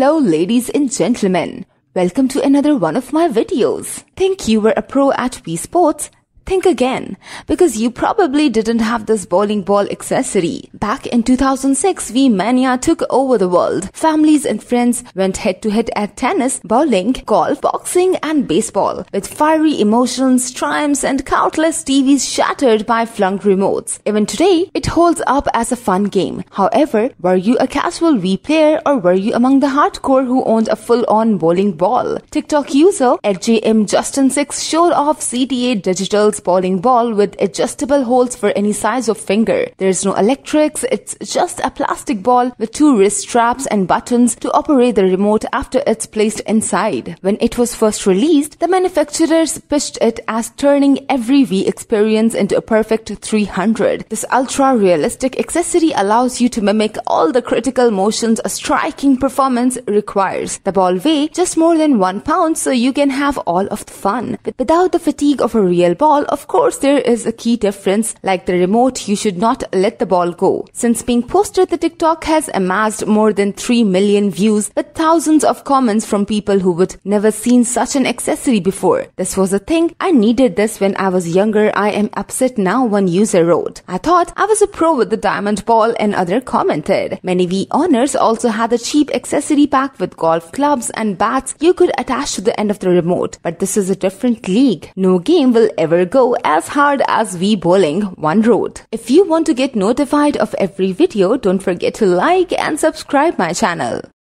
Hello ladies and gentlemen, welcome to another one of my videos. Think you were a pro at Wii Sports? Think again, because you probably didn't have this bowling ball accessory. Back in 2006, Wii Mania took over the world. Families and friends went head to head at tennis, bowling, golf, boxing and baseball, with fiery emotions, triumphs and countless TVs shattered by flung remotes. Even today, it holds up as a fun game. However, were you a casual Wii player or were you among the hardcore who owned a full-on bowling ball? TikTok user @JMJustin6 showed off CTA Digital bowling ball with adjustable holes for any size of finger. There's no electrics, it's just a plastic ball with two wrist straps and buttons to operate the remote after it's placed inside. When it was first released, the manufacturers pitched it as turning every Wii experience into a perfect 300. This ultra-realistic accessory allows you to mimic all the critical motions a striking performance requires. The ball weighs just more than 1 pound, so you can have all of the fun, but without the fatigue of a real ball. Of course, there is a key difference. Like the remote, you should not let the ball go. Since being posted, the TikTok has amassed more than 3 million views with thousands of comments from people who would never seen such an accessory before. This was a thing. I needed this when I was younger. I am upset now, one user wrote. I thought I was a pro with the diamond ball, another commented. Many Wii owners also had a cheap accessory pack with golf clubs and bats you could attach to the end of the remote. But this is a different league. No game will ever go as hard as Wii bowling, one wrote. If you want to get notified of every video, don't forget to like and subscribe my channel.